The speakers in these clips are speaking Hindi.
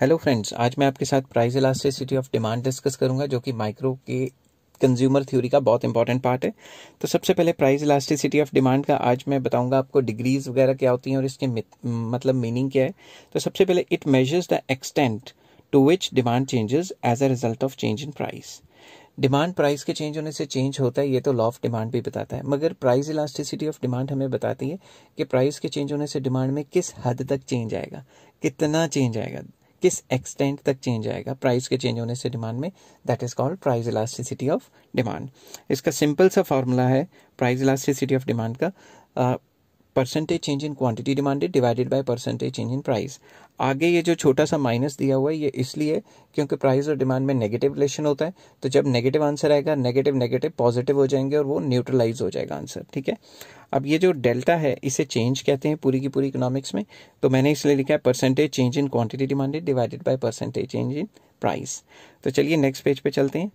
हेलो फ्रेंड्स, आज मैं आपके साथ price elasticity of demand discuss करूंगा जो कि माइक्रो के कंज्यूमर थ्योरी का बहुत इंपॉर्टेंट पार्ट है। तो सबसे पहले प्राइस इलास्टिसिटी ऑफ डिमांड का आज मैं बताऊंगा आपको डिग्रीज वगैरह क्या होती हैं और इसके मतलब मीनिंग क्या है। तो सबसे पहले it measures the extent to which demand changes as a result of change in price. Demand price के चेंज होने से चेंज होता है, ये तो लॉ ऑफ डिमांड भी बताता है, मगर प्राइस इलास्टिसिटी ऑफ डिमांड हमें बताती है कि प्राइस के चेंज होने से डिमांड में किस हद तक चेंज आएगा, कितना चेंज आएगा, किस एक्सटेंट तक चेंज आएगा प्राइस के चेंज होने से डिमांड में। That is called price elasticity of demand. इसका सिंपल सा फार्मूला है प्राइस इलास्टिसिटी ऑफ डिमांड का, percentage change in quantity demanded divided by percentage change in price. आगे ये जो छोटा सा माइनस दिया हुआ है ये इसलिए क्योंकि प्राइस और डिमांड में नेगेटिव रिलेशन होता है, तो जब नेगेटिव आंसर आएगा नेगेटिव नेगेटिव पॉजिटिव हो जाएंगे और वो न्यूट्रलाइज हो जाएगा आंसर। ठीक है, अब ये जो डेल्टा है इसे चेंज कहते हैं पूरी की पूरी इकोनॉमिक्स में, तो मैंने इसलिए लिखा है percentage change in quantity demanded divided by percentage change in price. तो चलिए नेक्स्ट पेज पे चलते हैं।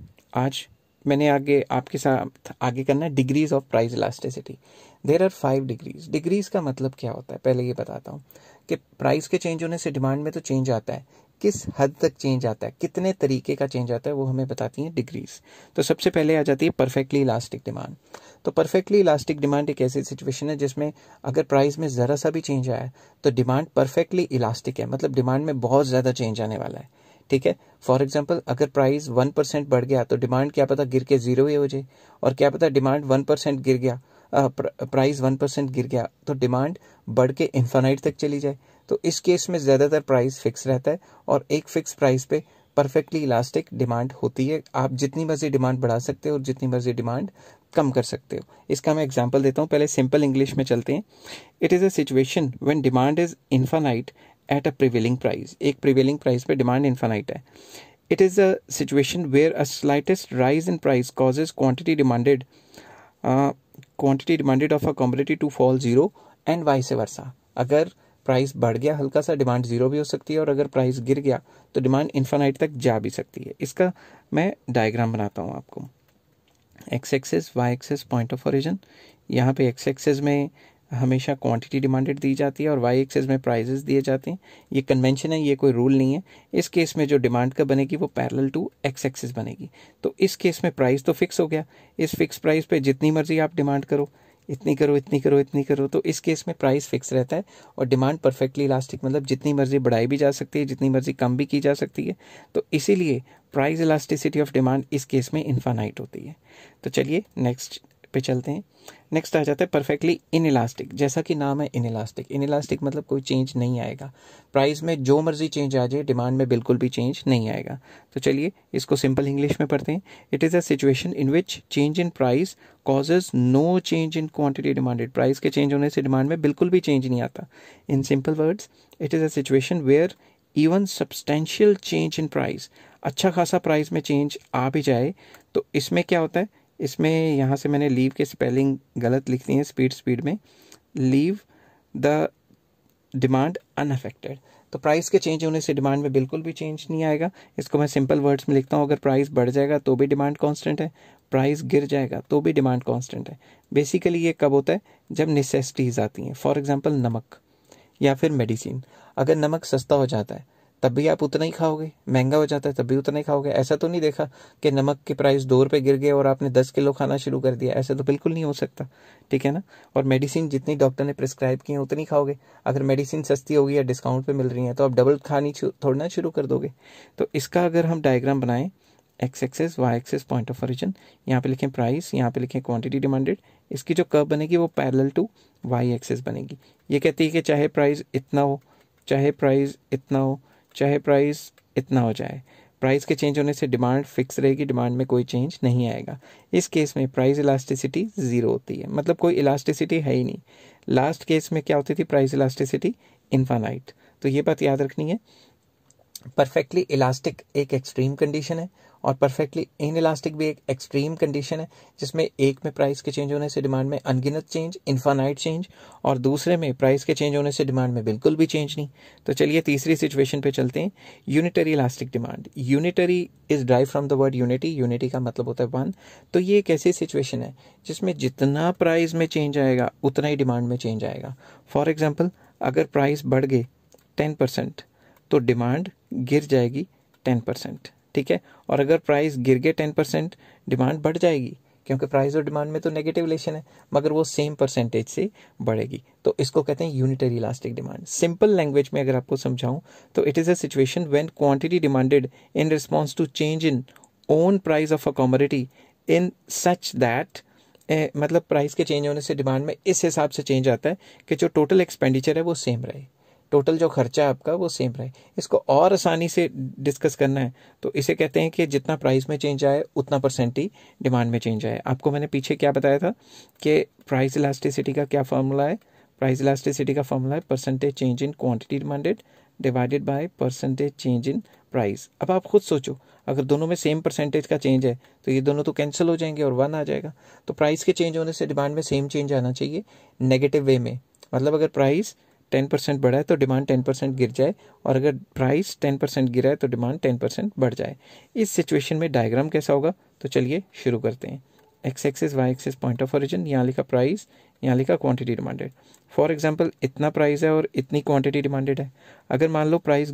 आज मैंने आगे आपके साथ आगे करना है degrees of price elasticity. There are 5 degrees. Degrees का मतलब क्या होता है पहले ये बताता हूँ कि प्राइस के चेंज होने से डिमांड में तो चेंज आता है, किस हद तक चेंज आता है, कितने तरीके का चेंज आता है, वो हमें बताती हैं डिग्रीज। तो सबसे पहले आ जाती है परफेक्टली इलास्टिक डिमांड। तो परफेक्टली इलास्टिक डिमांड एक ऐसी सिचुएशन है जिसमें अगर प्राइस में ज़रा सा भी चेंज आया तो डिमांड परफेक्टली इलास्टिक है, मतलब डिमांड में बहुत ज़्यादा चेंज आने वाला है। ठीक है, फॉर एग्जाम्पल अगर प्राइस 1% बढ़ गया तो डिमांड क्या पता गिर के 0 ही हो जाए, और क्या पता डिमांड 1% गिर गया, प्राइस 1% गिर गया तो डिमांड बढ़ के इन्फानाइट तक चली जाए। तो इस केस में ज़्यादातर प्राइस फिक्स रहता है और एक फिक्स प्राइस पे परफेक्टली इलास्टिक डिमांड होती है। आप जितनी मर्जी डिमांड बढ़ा सकते हो और जितनी मर्जी डिमांड कम कर सकते हो। इसका मैं एग्जाम्पल देता हूँ, पहले सिंपल इंग्लिश में चलते हैं। It is a situation when demand is infinite at a prevailing price. एक प्रिवेलिंग प्राइस पे डिमांड इन्फानाइट है। It is a situation where a slightest rise in price causes quantity demanded of a commodity to fall 0 and vice versa. अगर प्राइस बढ़ गया हल्का सा डिमांड 0 भी हो सकती है, और अगर प्राइस गिर गया तो डिमांड इन्फानाइट तक जा भी सकती है। इसका मैं डायग्राम बनाता हूँ आपको। X axis, Y axis point of origin. यहाँ पे एक्स एक्सेस में हमेशा क्वांटिटी डिमांडेड दी जाती है और वाई एक्सेस में प्राइजेस दिए जाते हैं। ये कन्वेंशन है, ये कोई रूल नहीं है। इस केस में जो डिमांड का बनेगी वो पैरेलल टू एक्स एक्सेस बनेगी। तो इस केस में प्राइस तो फिक्स हो गया, इस फिक्स प्राइस पे जितनी मर्जी आप डिमांड करो, इतनी करो इतनी करो इतनी करो, तो इस केस में प्राइस फिक्स रहता है और डिमांड परफेक्टली इलास्टिक, मतलब जितनी मर्जी बढ़ाई भी जा सकती है, जितनी मर्जी कम भी की जा सकती है। तो इसीलिए प्राइस इलास्टिसिटी ऑफ डिमांड इस केस में इन्फानाइट होती है। तो चलिए नेक्स्ट पे चलते हैं। नेक्स्ट आ जाता है परफेक्टली इनइलास्टिक। जैसा कि नाम है इनइलास्टिक, इनइलास्टिक मतलब कोई चेंज नहीं आएगा प्राइस में, जो मर्जी चेंज आ जाए डिमांड में बिल्कुल भी चेंज नहीं आएगा। तो चलिए इसको सिंपल इंग्लिश में पढ़ते हैं। It is a situation in which change in price causes no change in quantity demanded. Price के चेंज होने से डिमांड में बिल्कुल भी चेंज नहीं आता। In simple words, it is a situation where even substantial change in price, अच्छा खासा प्राइस में चेंज आ भी जाए तो इसमें क्या होता है, इसमें यहाँ से मैंने लीव के स्पेलिंग गलत लिखनी है स्पीड में, लीव द डिमांड अनअफेक्टेड। तो प्राइस के चेंज होने से डिमांड में बिल्कुल भी चेंज नहीं आएगा। इसको मैं सिंपल वर्ड्स में लिखता हूँ, अगर प्राइस बढ़ जाएगा तो भी डिमांड कांस्टेंट है, प्राइस गिर जाएगा तो भी डिमांड कांस्टेंट है। बेसिकली ये कब होता है, जब नेसेसिटीज़ आती हैं, फॉर एग्जाम्पल नमक या फिर मेडिसिन। अगर नमक सस्ता हो जाता है तब भी आप उतना ही खाओगे, महंगा हो जाता है तब भी उतना ही खाओगे। ऐसा तो नहीं देखा कि नमक की प्राइस 2 रुपये गिर गए और आपने 10 किलो खाना शुरू कर दिया, ऐसा तो बिल्कुल नहीं हो सकता। ठीक है ना, और मेडिसिन जितनी डॉक्टर ने प्रिस्क्राइब की है उतनी खाओगे। अगर मेडिसिन सस्ती होगी या डिस्काउंट पे मिल रही है तो आप डबल खानी थोड़ना शुरू कर दोगे। तो इसका अगर हम डायग्राम बनाएं, X axis, Y axis point of origin, यहाँ पे लिखें प्राइस, यहाँ पे लिखें क्वांटिटी डिमांडेड, इसकी जो कर्व बनेगी वो पैरेलल टू वाई एक्सेस बनेगी। ये कहती है कि चाहे प्राइस इतना हो, चाहे प्राइस इतना हो, चाहे प्राइस इतना हो जाए, प्राइस के चेंज होने से डिमांड फिक्स रहेगी, डिमांड में कोई चेंज नहीं आएगा। इस केस में प्राइस इलास्टिसिटी 0 होती है, मतलब कोई इलास्टिसिटी है ही नहीं। लास्ट केस में क्या होती थी, प्राइस इलास्टिसिटी इन्फानाइट। तो ये बात याद रखनी है, परफेक्टली इलास्टिक एक एक्सट्रीम कंडीशन है और परफेक्टली इनइलास्टिक भी एक एक्सट्रीम कंडीशन है, जिसमें एक में प्राइस के चेंज होने से डिमांड में अनगिनत चेंज, इन्फानाइट चेंज, और दूसरे में प्राइस के चेंज होने से डिमांड में बिल्कुल भी चेंज नहीं। तो चलिए तीसरी सिचुएशन पे चलते हैं, unitary elastic demand. Unitary is drive from the word unity, unity का मतलब होता है 1। तो ये एक ऐसी सिचुएशन है जिसमें जितना प्राइस में चेंज आएगा उतना ही डिमांड में चेंज आएगा। फॉर एग्जाम्पल अगर प्राइस बढ़ गए 10%, तो डिमांड गिर जाएगी 10%, ठीक है। और अगर प्राइस गिर गए 10%, डिमांड बढ़ जाएगी, क्योंकि प्राइस और डिमांड में तो नेगेटिव रिलेशन है, मगर वो सेम परसेंटेज से बढ़ेगी। तो इसको कहते हैं unitary elastic demand. Simple language में अगर आपको समझाऊं तो it is a situation when quantity demanded in response to change in own price of a commodity in such that, मतलब प्राइस के चेंज होने से डिमांड में इस हिसाब से चेंज आता है कि जो टोटल एक्सपेंडिचर है वो सेम रहे, टोटल जो खर्चा आपका वो सेम रहे। इसको और आसानी से डिस्कस करना है तो इसे कहते हैं कि जितना प्राइस में चेंज आए उतना परसेंट ही डिमांड में चेंज आए। आपको मैंने पीछे क्या बताया था कि प्राइस इलास्टिसिटी का क्या फार्मूला है? प्राइस इलास्टिसिटी का फार्मूला है percentage change in quantity demanded divided by percentage change in price. अब आप खुद सोचो, अगर दोनों में सेम परसेंटेज का चेंज है तो ये दोनों तो कैंसिल हो जाएंगे और 1 आ जाएगा। तो प्राइस के चेंज होने से डिमांड में सेम चेंज आना चाहिए नेगेटिव वे में, मतलब अगर प्राइस 10% बढ़ा है तो डिमांड 10% गिर जाए, और अगर प्राइस 10% गिरा है तो डिमांड 10% बढ़ जाए। इस सिचुएशन में डायग्राम कैसा होगा तो चलिए शुरू करते हैं। X axis Y axis point of origin, यहाँ लिखा प्राइस, यहाँ लिखा क्वांटिटी डिमांडेड। फॉर एग्जांपल इतना प्राइस है और इतनी क्वांटिटी डिमांडेड है। अगर मान लो प्राइस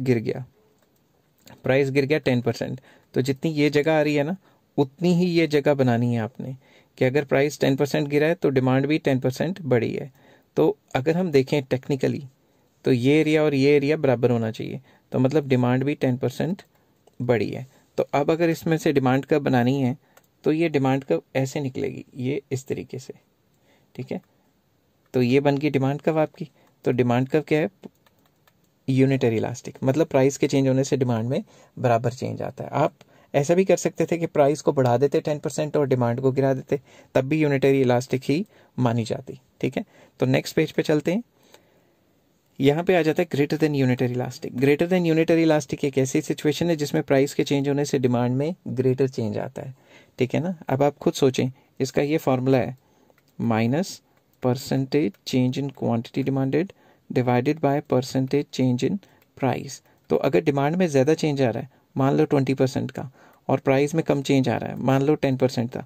गिर गया 10%, तो जितनी ये जगह आ रही है ना उतनी ही ये जगह बनानी है आपने कि अगर प्राइस 10% गिरा है तो डिमांड भी 10% बढ़ी है। तो अगर हम देखें टेक्निकली तो ये एरिया और ये एरिया बराबर होना चाहिए, तो मतलब डिमांड भी 10% बढ़ी है। तो अब अगर इसमें से डिमांड कर्व बनानी है तो ये डिमांड कर्व ऐसे निकलेगी, ये इस तरीके से, ठीक है। तो ये बन गई डिमांड कर्व आपकी। तो डिमांड कर्व क्या है? यूनिटरी इलास्टिक, मतलब प्राइस के चेंज होने से डिमांड में बराबर चेंज आता है। आप ऐसा भी कर सकते थे कि प्राइस को बढ़ा देते 10% और डिमांड को गिरा देते, तब भी यूनिटरी इलास्टिक ही मानी जाती, ठीक है। तो नेक्स्ट पेज पे चलते हैं। यहाँ पे आ जाता है greater than unitary elastic. Greater than unitary elastic एक ऐसी सिचुएशन है जिसमें प्राइस के चेंज होने से डिमांड में ग्रेटर चेंज आता है, ठीक है ना। अब आप खुद सोचें, इसका ये फॉर्मूला है minus percentage change in quantity demanded divided by percentage change in price. तो अगर डिमांड में ज़्यादा चेंज आ रहा है, मान लो 20% का, और प्राइस में कम चेंज आ रहा है, मान लो 10% का,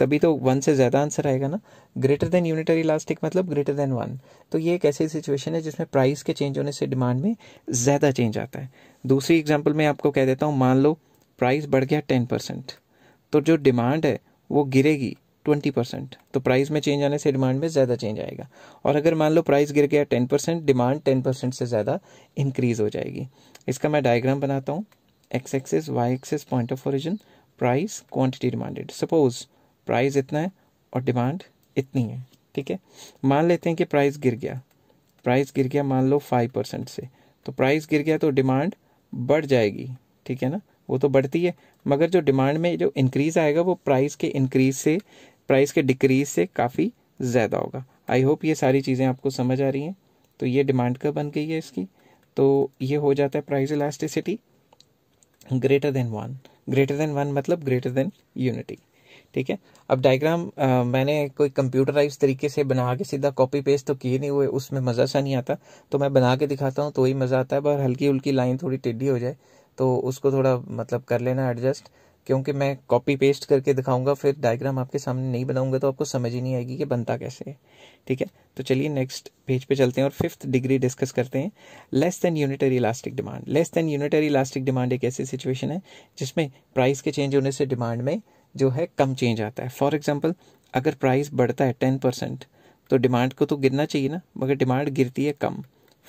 तभी तो 1 से ज़्यादा आंसर आएगा ना। ग्रेटर देन यूनिटरी इलास्टिक मतलब ग्रेटर देन 1। तो ये एक ऐसी सिचुएशन है जिसमें प्राइस के चेंज होने से डिमांड में ज़्यादा चेंज आता है। दूसरी एग्जांपल मैं आपको कह देता हूँ, मान लो प्राइस बढ़ गया 10%, तो जो डिमांड है वो गिरेगी 20%, तो प्राइस में चेंज आने से डिमांड में ज़्यादा चेंज आएगा। और अगर मान लो प्राइस गिर गया 10%, डिमांड 10% से ज़्यादा इंक्रीज़ हो जाएगी। इसका मैं डायग्राम बनाता हूँ। X axis Y axis point of origin, price quantity demanded. Suppose price इतना है और डिमांड इतनी है, ठीक है। मान लेते हैं कि प्राइस गिर गया मान लो 5% से, तो प्राइस गिर गया तो डिमांड बढ़ जाएगी, ठीक है ना, वो तो बढ़ती है, मगर जो डिमांड में जो इंक्रीज़ आएगा वो प्राइस के डिक्रीज से काफ़ी ज़्यादा होगा। आई होप ये सारी चीज़ें आपको समझ आ रही हैं। तो ये डिमांड कर्व बन गई है इसकी। तो ये हो जाता है price elasticity greater than one मतलब ग्रेटर देन यूनिटी, ठीक है। अब डायग्राम मैंने कोई कंप्यूटराइज तरीके से बना के सीधा कॉपी पेस्ट तो किए नहीं हुए, उसमें मज़ा सा नहीं आता, तो मैं बना के दिखाता हूँ तो ही मज़ा आता है। पर हल्की उल्की लाइन थोड़ी टेढ़ी हो जाए तो उसको थोड़ा मतलब कर लेना एडजस्ट, क्योंकि मैं कॉपी पेस्ट करके दिखाऊंगा फिर डायग्राम आपके सामने नहीं बनाऊंगा तो आपको समझ ही नहीं आएगी कि बनता कैसे है, ठीक है। तो चलिए नेक्स्ट पेज पे चलते हैं और 5th डिग्री डिस्कस करते हैं, less than unitary elastic demand. Less than unitary elastic demand एक ऐसी सिचुएशन है जिसमें प्राइस के चेंज होने से डिमांड में जो है कम चेंज आता है। फॉर एग्जाम्पल अगर प्राइस बढ़ता है 10% तो डिमांड को तो गिरना चाहिए ना, मगर डिमांड गिरती है कम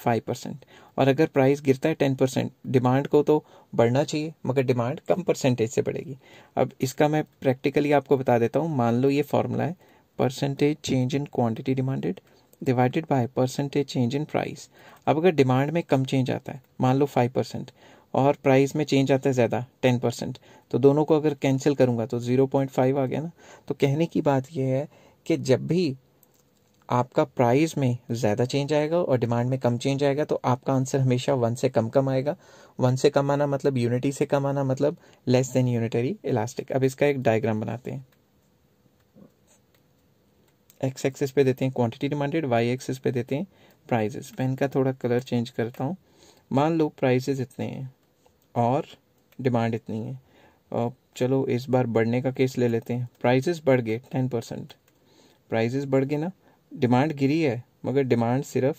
5%, और अगर प्राइस गिरता है 10% डिमांड को तो बढ़ना चाहिए, मगर डिमांड कम परसेंटेज से बढ़ेगी। अब इसका मैं प्रैक्टिकली आपको बता देता हूँ। मान लो ये फॉर्मूला है percentage change in quantity demanded divided by percentage change in price. अब अगर डिमांड में कम चेंज आता है, मान लो 5%, और प्राइस में चेंज आता है ज़्यादा 10%, तो दोनों को अगर कैंसिल करूँगा तो 0.5 आ गया ना। तो कहने की बात यह है कि जब भी आपका प्राइस में ज़्यादा चेंज आएगा और डिमांड में कम चेंज आएगा तो आपका आंसर हमेशा 1 से कम आएगा। 1 से कम आना मतलब यूनिटी से कम आना, मतलब लेस देन यूनिटरी इलास्टिक। अब इसका एक डायग्राम बनाते हैं। एक्स एक्सिस पे देते हैं क्वांटिटी डिमांडेड, वाई एक्सिस पे देते हैं प्राइजेस। पेन का थोड़ा कलर चेंज करता हूँ। मान लो प्राइजेस इतने हैं और डिमांड इतनी है, और चलो इस बार बढ़ने का केस ले लेते हैं। प्राइजेस बढ़ गए 10%, प्राइजेस बढ़ गए ना, डिमांड गिरी है मगर डिमांड सिर्फ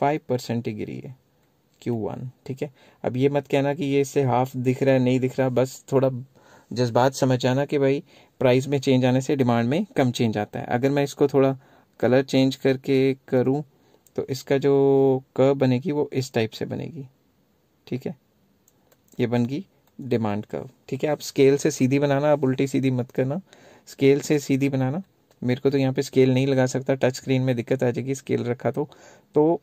5% ही गिरी है, Q1. ठीक है, अब ये मत कहना कि ये इससे हाफ दिख रहा है नहीं दिख रहा, बस थोड़ा जज्बात समझ आना कि भाई प्राइस में चेंज आने से डिमांड में कम चेंज आता है। अगर मैं इसको थोड़ा कलर चेंज करके करूं तो इसका जो कर्व बनेगी वो इस टाइप से बनेगी। ठीक है, ये बन गई डिमांड कर्व। ठीक है, आप स्केल से सीधी बनाना, आप उल्टी सीधी मत करना, स्केल से सीधी बनाना। मेरे को तो यहाँ पे स्केल नहीं लगा सकता, टच स्क्रीन में दिक्कत आ जाएगी स्केल रखा तो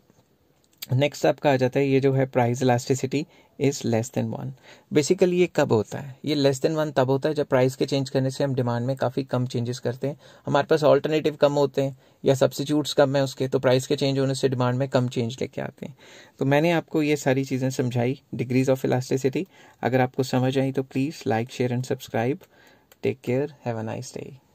नेक्स्ट आपका आ जाता है ये जो है price elasticity is less than 1। Basically ये कब होता है? ये लेस देन 1 तब होता है जब प्राइस के चेंज करने से हम डिमांड में काफ़ी कम चेंजेस करते हैं, हमारे पास ऑल्टरनेटिव कम होते हैं या सब्सिट्यूट्स कम है उसके, तो प्राइस के चेंज होने से डिमांड में कम चेंज लेके आते हैं। तो मैंने आपको ये सारी चीज़ें समझाई, डिग्रीज ऑफ इलास्टिसिटी। अगर आपको समझ आई तो please like share and subscribe. Take care, have a nice day.